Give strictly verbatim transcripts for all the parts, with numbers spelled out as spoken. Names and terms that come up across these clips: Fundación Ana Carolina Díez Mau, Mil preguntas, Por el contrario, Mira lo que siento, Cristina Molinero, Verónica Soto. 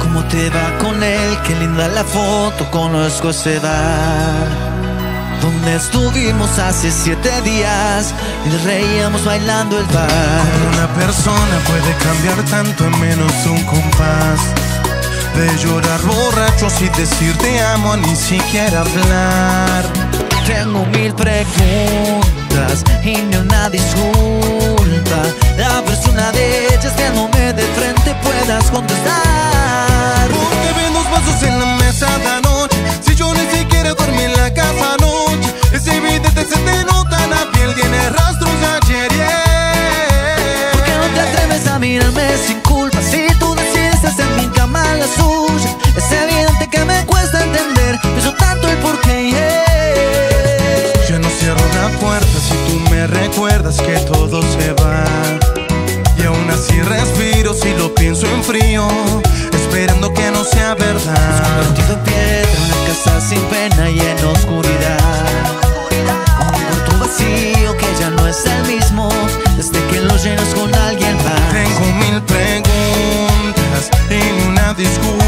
¿Cómo te va con él? Qué linda la foto, conozco ese bar donde estuvimos hace siete días y nos reíamos bailando el bar. Como una persona puede cambiar tanto en menos un compás, de llorar borrachos y decir te amo, ni siquiera hablar. Tengo mil preguntas y ni una disculpa. A ver si una de ellas viéndome de frente puedas contestar. Porque ven dos vasos en la mesa de anoche, si yo ni siquiera dormí en la casa anoche. Es evidente, se te nota en la piel, tiene rastros de ayer. Yeah. ¿Por qué no te atreves a mirarme sin culpa? Si tú decides hacer mi cama la suya, es evidente que me cuesta entender eso tanto el porqué. Yeah. Yo no cierro la puerta si tú me recuerdas que todo se va, y aún así respiro si lo pienso en frío, esperando que no sea verdad. Escondido en piedra, una casa sin pena y en oscuridad, un cuarto vacío que ya no es el mismo desde que lo llenas con alguien más. Tengo mil preguntas y una disculpa.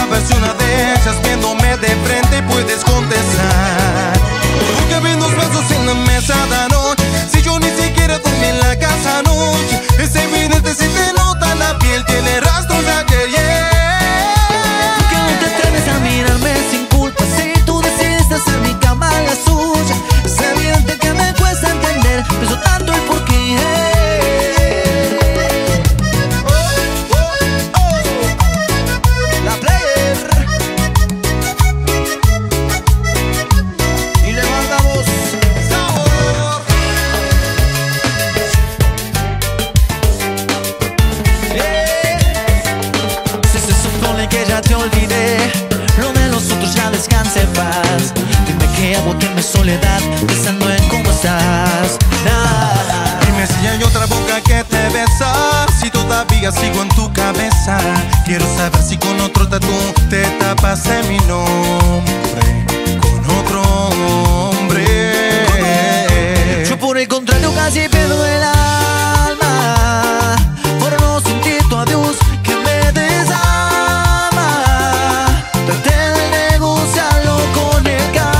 A ver si una de ellas viéndome de frente puedes contestar. Porque ven dos vasos en la mesa de anoche, si yo ni siquiera dormí en la casa anoche. Es evidente, si te nota en la piel, tiene rastros de ayer. Yeah. ¿Por qué no te atreves a mirarme sin culpa? Si tú decides hacer mi cama la suya, es evidente que me cuesta entender eso tanto el porqué. Soledad, pensando en cómo estás. Nah. Dime si hay otra boca que te besa, si todavía sigo en tu cabeza. Quiero saber si con otro tatu te tapas de mi nombre, con otro hombre. Yo por el contrario casi pierdo el alma por no sentir tu adiós que me desama. Traté de negociarlo con el cambio,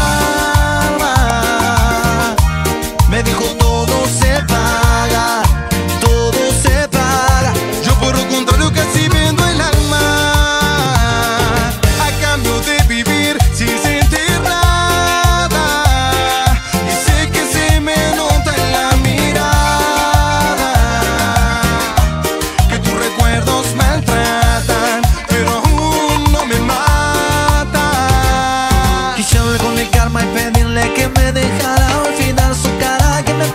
me dijo todo se paga, todo se paga. Yo por lo contrario casi vendo el alma a cambio de vivir sin sentir nada. Y sé que se me nota en la mirada que tus recuerdos maltratan, pero aún no me matan. Quise hablar con el karma y pedirle que me dejara olvidar su cara,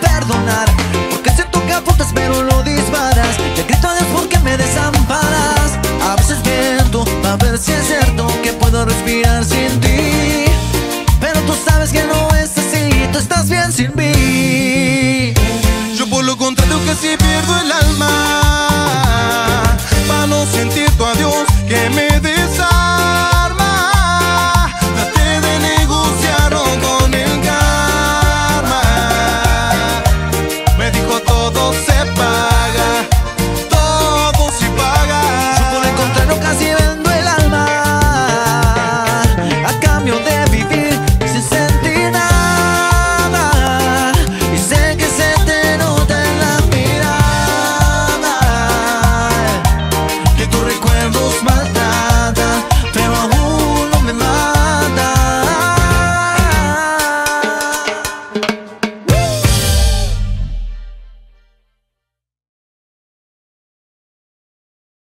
perdonar, porque se toca putas pero lo disparas. Te grito a Dios porque me desamparas. A veces viento, a ver si es cierto que puedo respirar.